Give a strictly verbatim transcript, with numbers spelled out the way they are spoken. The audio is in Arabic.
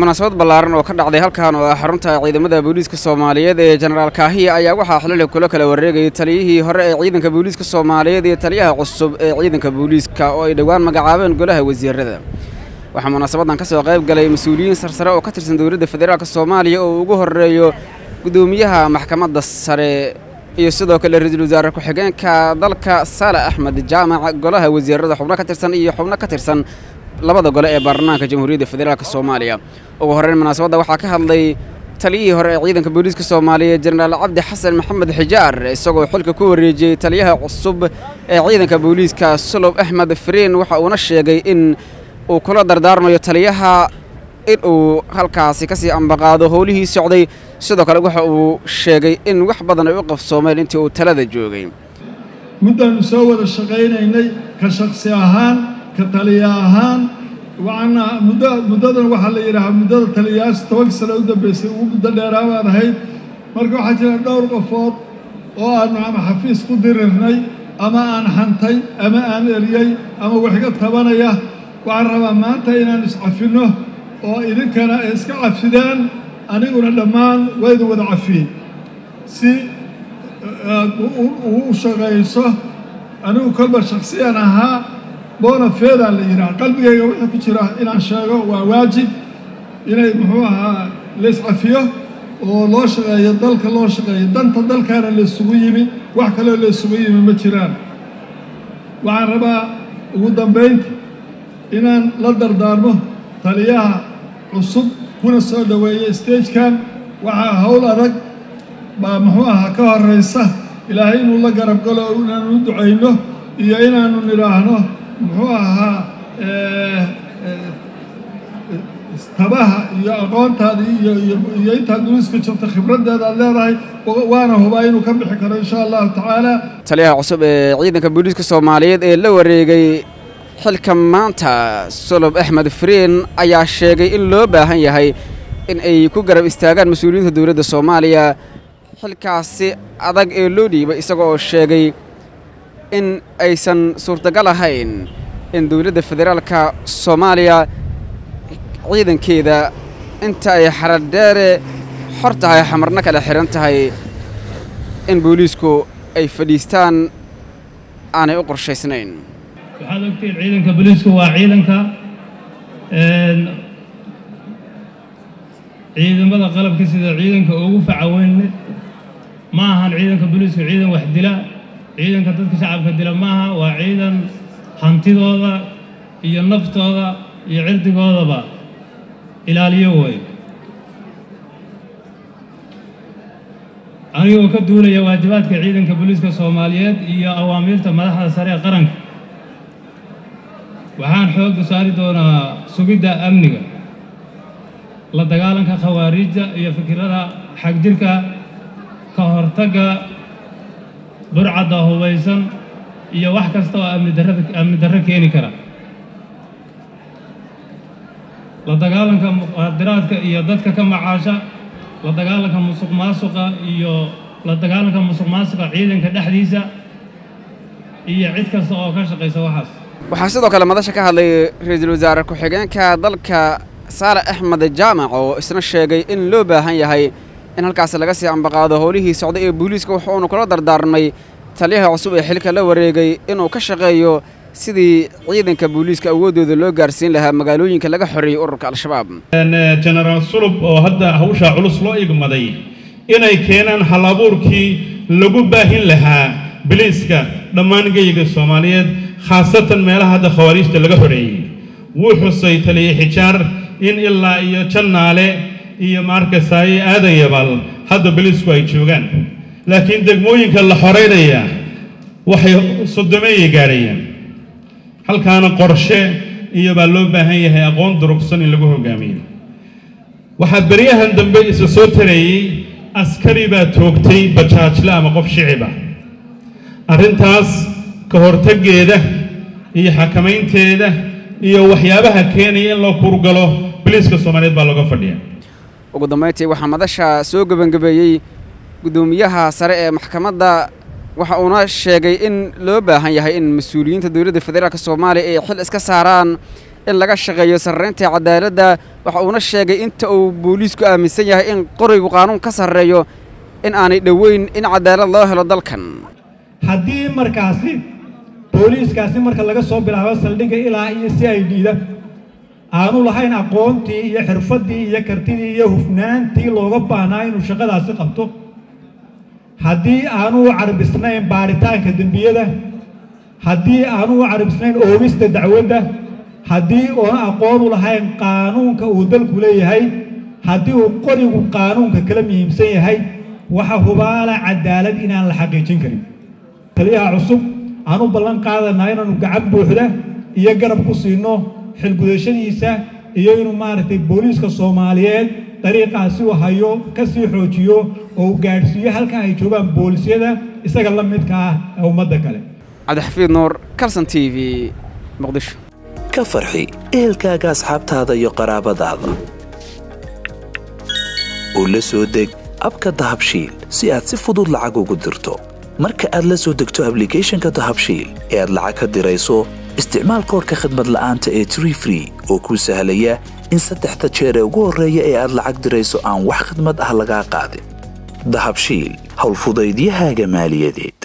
مناسبة بلارن وكذا عدي هالكان وحرمت عيد مدى بوليسك الصومالية ذي جنرال كاهية أيوة حلل كلك الورقة تليه هر عيد كبوليسك الصومالية ذي تليه عصب عيد كبوليسك أيدوان مجعابين قلها وزير ذا وح مناسبة كسر غيب قلي مسؤولين سرسراء وكثر سندوريد الفدرالك الصومالية وجهر يو قدوميها محكمة السر يسدوا كل الرجل وزارة كحجان كذلك سال أحمد الجامع قلها وزير ذا حمنا كثر سن إيه حمنا كثر سن labada gole ee barnaamijka jamhuuriyadda federaalka Soomaaliya oo horreyn munaasabada waxa ka hadlay taliye hore ciidanka booliska Soomaaliya Generaal Cabdi Xasan Maxamed Xijaar isagoo xulka ku wareejiyay taliyaha cusub ee ciidanka booliska Sulub Ahmed Firiin waxa uu sheegay in uu kula dardaarmayo taliyaha in uu halkaasi ka sii ambaqaado howlihii socday sidoo kale waxa uu sheegay in wax badan ay u qabsoomeen intii uu talada joogay midaan soo wada shaqeynay ka shakhsi ahaan كتالياهان وأنا مدة مدة وحليرها مدة تلياس توكسل وده بس ومدة ليراها هاي مرجو حاجة دور قفاط أو أنا عم حفيز قدرني أما أنا حنتي أما أنا رياي أما وحقة ثبانية وعربا ما تينا نسعفينه أو إذا كان إسكع فدان أنا يقول لمان ويدو ضعفين سي وشغيصه أنا وكل شخصية أنا ها بونا فيدا ليرا قلبي يقول كثيرة إن أشجعه وواجب إن محوها ليس عفيه ولاش يضل كلاش يضن تضل كان اللي سويمي واحد كله اللي سويمي متشران وعربا ودم بيت إن لدر دارمه تليها الصب كنا صدوية ستيج كان وعهول أرق بمحوها كهر رئيسه إلى حين الله جرب قالوا إن ندعينه إيانا نراهنه محوها استباها يقون تادي ييتها دوس كشفت خبرة هذا الله راي وأنا هو باين وكم بحكر إن شاء الله تعالى. تليها عصب عيدنا كبوليسك الصومالية اللي وريجي حلك مانتا صلب أحمد فرين أي شيء إلا بهاي هاي إن يكون قرب استعجال مسؤولين الدولة الصومالية حلك عسى أدق اللودي بيسقوا الشيء إن أيسن صورتقال هين إن دولة فدرالكا صوماليا عيدن كيدا أنت أي حرد داري حرتها حمرناك على حرنتها إن بوليسكو أي فديستان أنا أقر شي سنين وحالك تير عيدنك بوليسكو وعيدنك عيدن بدا قلب كسيدا عيدنك أوقف عوين معها عيدنك بوليسكو عيدن وحدلا عيدن كتبت شعب كدلا معها وعيدن حنتي هذا هي النفط هذا هي عرض هذا با إلى اليوم أنا يوم كدولة يا واجبات كعيدن كبوليس كصوماليات هي أوامر تمرحها سريع قرن وحان حوق صاري دونا سويدا أمنية لا تقالن كخوارج هي فكرها حق ذلك كهرتجا برعده هويسن يا واحد كاستوى أمن درك أمن درك يعني كرا لدقالن كم درات يا دتك كم عاشة لدقالن كم مسق ماسقة يا لدقالن كم مسق ماسقة عيدن كدحديزة هي عيد كاستوى كشق يسوى حس وحسيتوا كلام هذا شكله اللي رجل وزارة كحجان كضل كسارة أحمد الجامع وإسنا الشيء إن لوبه هي هي إن هالكاس لقاسي عم بقاعده هوليه سعودي بوليسك وحون كل دردار مي تليها عصوبة حلك لو رجعي إنه كشغيو سيدي عيدا كبوليسك أودو ذلوا جارسين لها مقالوين كلاجا حري أورك على الشباب. أن جنرال صلب هذا هوش علص لائق مدي إنه كان حلابوركي لجوبه لها بوليسك لما نجيك الصوماليات خاصة ما لها هذا خواريج تلاجا حري وحصي تلي حجار إن إلا يجنا عليه iyo markasay aadan yabal hada bilisku ay joogan laakiin degmooyinka la xoreynaya waxay sodomeeyay gaarayeen halkaana qorshe iyo baa loo baahan yahay aqoon durugsan in lagu hogaamiyo waxa bariyahan dambe isu soo tarayay askari baa toogtay bajaajla ama qof shiciba arintaas ka hortageeda iyo xakameynteeda iyo waxyaabaha keenaya in loo kurgalo bilisku Soomaaliyeed baa laga fadhiyaa ugu dambeeyay waxa madasha soo gabagabeeyay gudoomiyaha sare ee maxkamadda waxa uu sheegay in loo baahan yahay in mas'uuliyiinta dawladda federaalka Soomaaliya ay xil iska saaraan in laga shaqeeyo sareynta cadaaladda waxa uu sheegay inta uu boolisku aaminsan yahay in qorigu qaanuun ka sareeyo in aanay dhaweyn in cadaalad loo helo dalkan haddii markaasi booliskaasi marka laga soo bilaabo saldhiga ilaa iyo C I D da aanu lahayn aqoontii iyo xirfadii iyo kartidii iyo hufnaantii looga baahnaa inuu shaqadaasi qabto haddii aanu carbisnayn baaritaanka dambiyada haddii aanu carbisnayn oogista dacwadda haddii aan aqoon u lahayn qaanuunka uu dalku leeyahay haddii uu qorigu qaanuunka kala miimsan yahay waxa hubaala cadaalad inaan la xaqiijin karin taliyaha cusub aanu ballan qaadanaa inaanu gacan buuxda iyo garab ku siino xil gudashadiisa iyo inuu maartay booliska Soomaaliyeed dariiqaasi uu hayo ka sii xoojiyo oo gaarsiyo halka ay joogan boolisiyada isaga la midka ah ummadda kale عبد الحفيظ نور كارسن تي في مقدش كفرحي إهلكاغا أصحابت هذا يقرابة ضعضة ولسودك أبكا دهبشيل سياد سفضول لعاقو قدرتو مركا أدلسودكتو أبليكيشن كدهبشيل إياد لعاقا ديريسو استعمال كوركا خدمة لآن تأي تري فري وكو سهلية إنسا تحت تشيري وقور ريا إياد لعاق ديريسو آن وح خدمة أهلقا قادم دهبشيل هول فضايديها جمالية دي